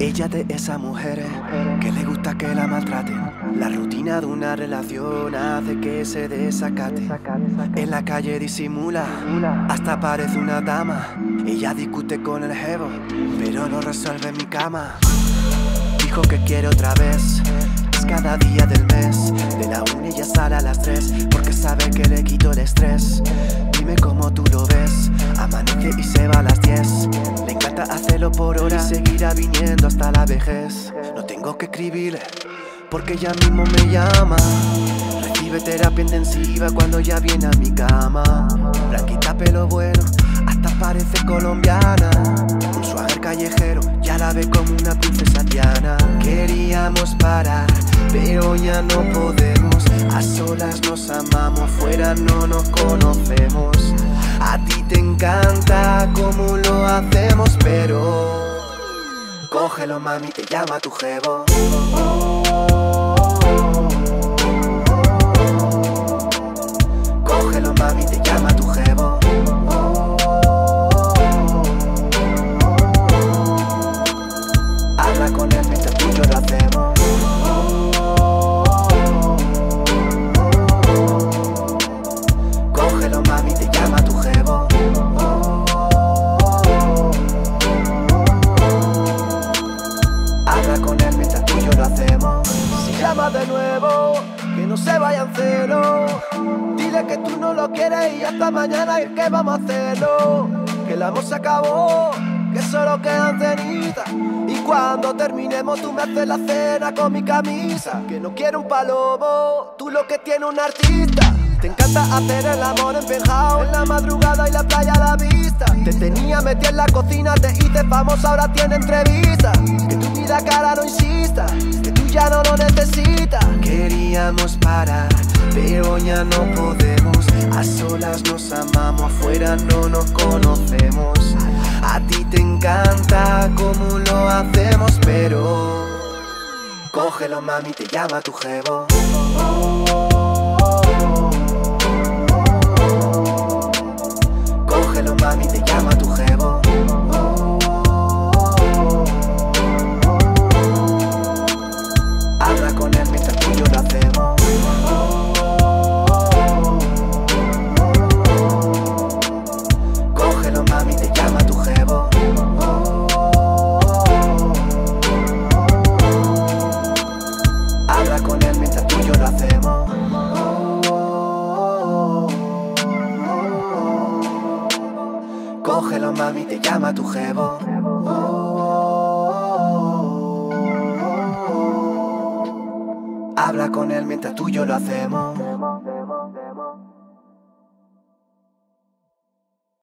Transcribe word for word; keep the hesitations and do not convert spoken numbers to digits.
Ella de esas mujeres que le gusta que la maltraten. La rutina de una relación hace que se desacate. En la calle disimula, hasta parece una dama. Ella discute con el jevo, pero no resuelve mi cama. Dijo que quiere otra vez, es cada día del mes. De la una ella sale a las tres, porque sabe que le quito el estrés. Dime cómo tú lo ves, amanece y se va a las diez. Hacerlo por hora y seguirá viniendo hasta la vejez. No tengo que escribirle porque ella mismo me llama. Recibe terapia intensiva cuando ya viene a mi cama. Blanquita, pelo bueno, hasta parece colombiana. Un suave callejero, ya la ve como una princesa Diana. Queríamos parar, pero ya no podemos. A solas nos amamos, fuera no nos conocemos. A ti te encanta cómo lo hacemos, pero cógelo, mami, te llama tu jevo. Cógelo, mami, te llama tu jevo. Habla con él mientras tú y yo lo hacemos. Cógelo, mami, te llama tu jevo. Habla con él mientras tú y yo lo hacemos. Si llama de nuevo, que no se vaya en celo. Dile que tú no lo quieres y hasta mañana, y que vamos a hacerlo. Que el amor se acabó, que solo quedan cenitas. Y cuando terminemos tú me haces la cena con mi camisa. Que no quiero un palomo, tú lo que tienes un artista. Te encanta hacer el amor empejado, en la madrugada y la playa a la vista. Te tenía metida en la cocina, te hice famosa, ahora tiene entrevista. Que tu vida cara no insista, que tú ya no lo necesitas. Queríamos parar, pero ya no podemos. A solas nos amamos, afuera no nos conocemos. A ti te encanta cómo lo hacemos, pero cógelo, mami, te llama tu jevo. Cógelo, mami, te llama tu jevo. Habla con él mientras tú y yo lo hacemos. Cógelo, mami, te llama tu jevo. Habla con él mientras tú y yo lo hacemos. Cógelo, mami, te llama tu jevo. Habla con él mientras tú y yo lo hacemos.